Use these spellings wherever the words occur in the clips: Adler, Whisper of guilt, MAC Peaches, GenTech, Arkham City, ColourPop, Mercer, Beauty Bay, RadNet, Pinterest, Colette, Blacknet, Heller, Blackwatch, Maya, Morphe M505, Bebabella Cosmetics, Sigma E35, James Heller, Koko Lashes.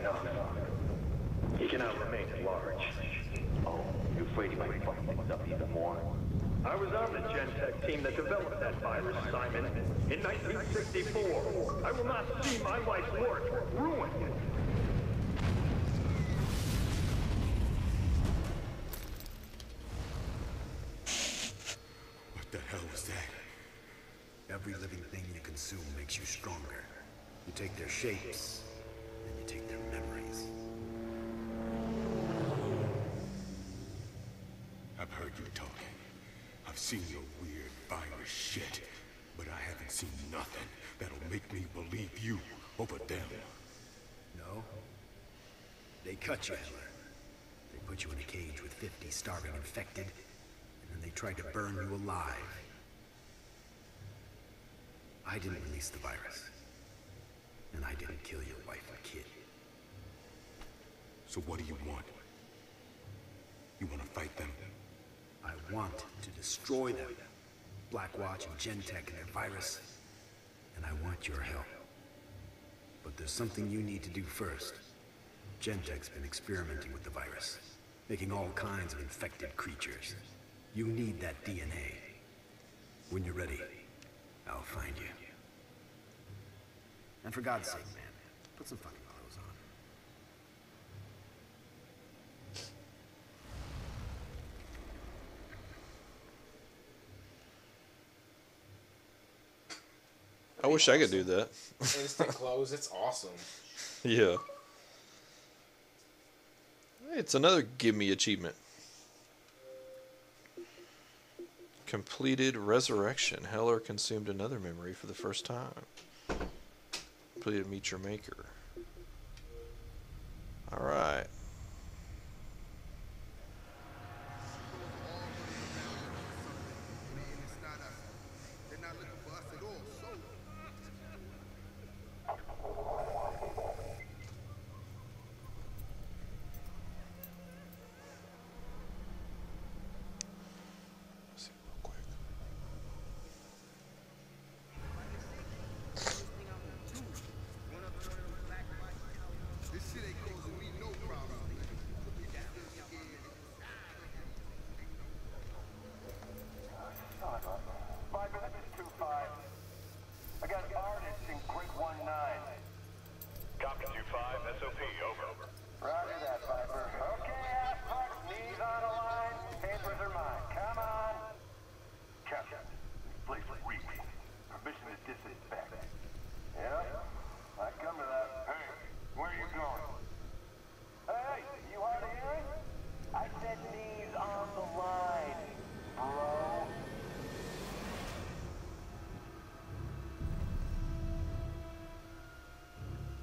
No. He cannot remain at large. Oh, you're afraid he might fuck things up even more? I was on the GenTech team that developed that virus, Simon, in 1964. I will not see my life's work ruined. What the hell was that? Every living thing you consume makes you stronger. You take their shapes, and you take their memories. I've heard you talking. I've seen your weird virus shit, but I haven't seen nothing that'll make me believe you over them. No? They cut you, Adler. They put you in a cage with 50 starving infected, and then they tried to burn you alive. I didn't release the virus. And I didn't kill your wife or kid. So what do you want? You want to fight them? I want to destroy them. Blackwatch and GenTech and their virus. And I want your help. But there's something you need to do first. GenTech's been experimenting with the virus, making all kinds of infected creatures. You need that DNA. When you're ready, I'll find you. And for God's sake, man, put some fucking clothes on. I wish I could do that. Instant clothes, it's awesome. Yeah. It's another gimme achievement. Completed resurrection. Heller consumed another memory for the first time. To meet your maker. Alright.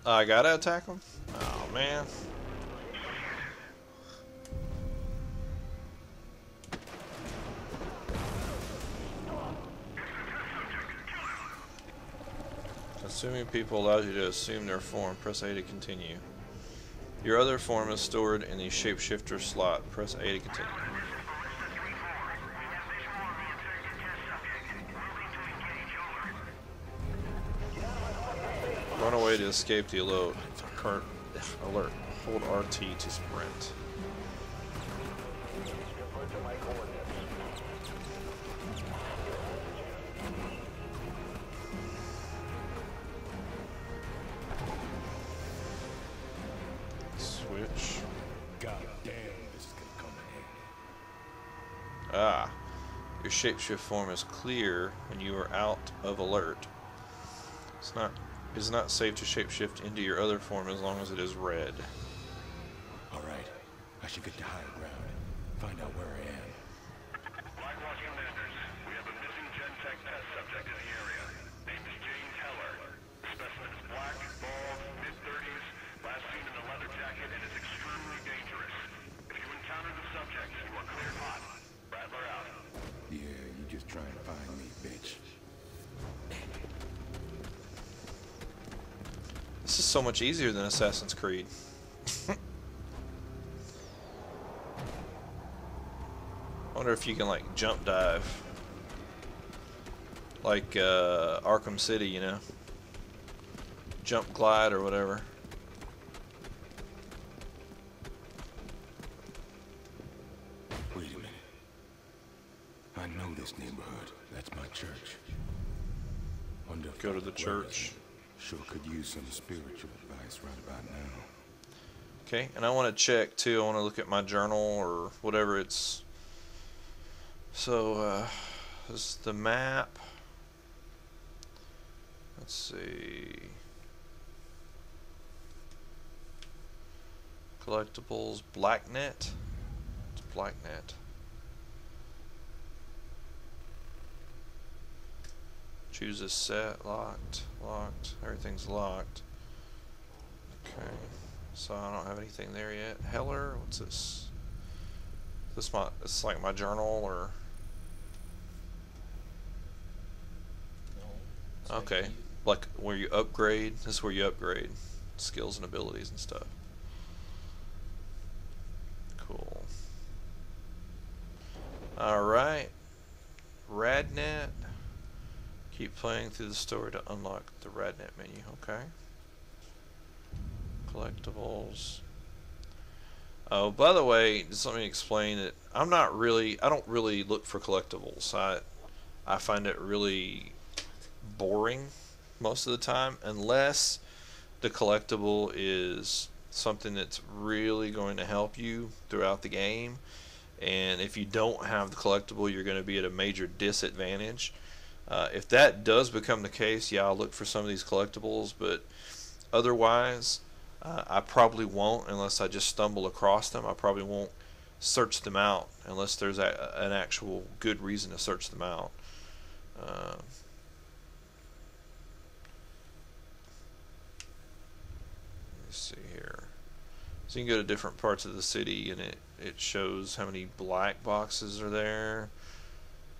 I gotta attack him? Oh man. Assuming people allows you to assume their form, press A to continue. Your other form is stored in the shapeshifter slot. Press A to continue. Run away to escape the alert. Hold RT to sprint. Switch. God damn, this is gonna come in. Ah. Your shapeshift form is clear when you are out of alert. It's not safe to shapeshift into your other form as long as it is red. All right, I should get to higher ground. Find out where I am. Blackwatch commanders, we have a missing GenTech test subject in the area. Name is James Heller. Specimen is black, bald, mid-30s. Last seen in a leather jacket and is extremely dangerous. If you encounter the subject, you are cleared hot. Radler out. Yeah, you just try and find me, bitch. This is so much easier than Assassin's Creed. I wonder if you can like jump dive, like Arkham City, you know, jump glide or whatever. know this neighborhood. That's my church. Wonderful. Go to the church. Sure could use some spiritual advice right about now. Okay, and I want to check too. I want to look at my journal or whatever it's. So, this is the map. Let's see. Collectibles, Blacknet. It's Blacknet. Choose a set, locked, locked, everything's locked. Okay, so I don't have anything there yet. Heller, what's this? This my, it's like my journal or? No. Okay, like where you upgrade, this is where you upgrade skills and abilities and stuff. Cool. Alright, RadNet. Keep playing through the story to unlock the RadNet menu, okay? Collectibles. Oh, by the way, just let me explain that I'm not really, I don't really look for collectibles. I find it really boring most of the time, unless the collectible is something that's really going to help you throughout the game. And if you don't have the collectible, you're going to be at a major disadvantage. If that does become the case, yeah, I'll look for some of these collectibles, but otherwise, I probably won't unless I just stumble across them. I probably won't search them out unless there's an actual good reason to search them out. Let's see here. So you can go to different parts of the city, and it shows how many black boxes are there.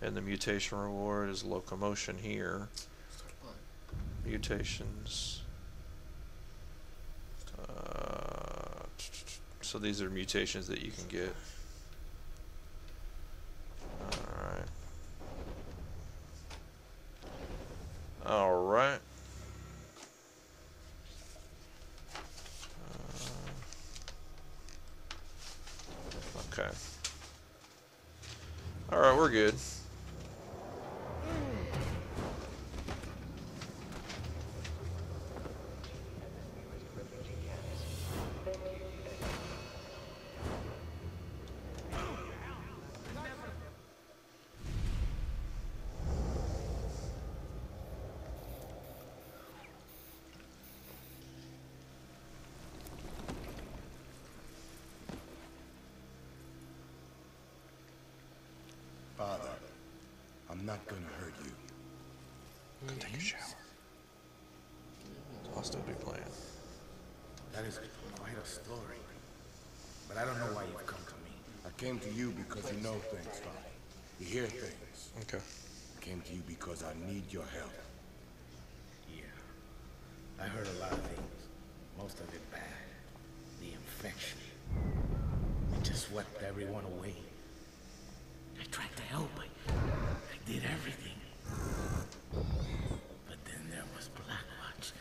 And the mutation reward is locomotion here. Mutations. So these are mutations that you can get. Alright. Alright. Okay. Alright, we're good. Father, I'm not gonna hurt you. Go take a shower. I'll still be playing. That is quite a story. But I don't know why you've come to me. I came to you because you know things, Father. You hear things. Okay. I came to you because I need your help. Yeah. I heard a lot of things. Most of it bad. The infection. It just swept everyone away. I tried to help, I did everything. But then there was Blackwatch.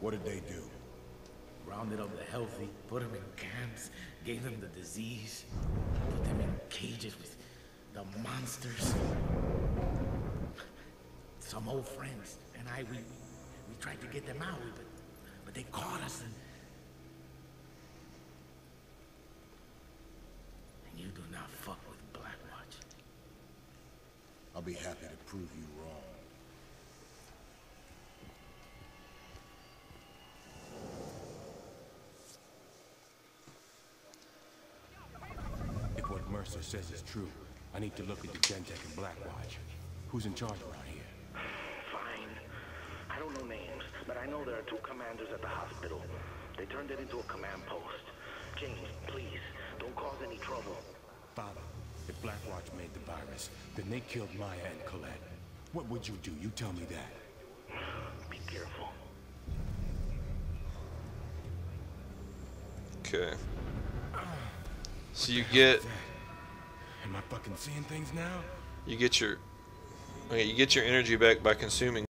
What did they do? Rounded up the healthy, put them in camps, gave them the disease, put them in cages with the monsters. Some old friends and I, we tried to get them out, but they caught us and you do not fuck with Blackwatch. I'll be happy to prove you wrong. If what Mercer says is true, I need to look into GenTech and Blackwatch. Who's in charge around here? Fine. I don't know names, but I know there are two commanders at the hospital. They turned it into a command post. James, please. Don't cause any trouble. Father, if Blackwatch made the virus, then they killed Maya and Colette. What would you do? You tell me that. Be careful. Okay. So you get... Am I fucking seeing things now? You get your... Okay, you get your energy back by consuming...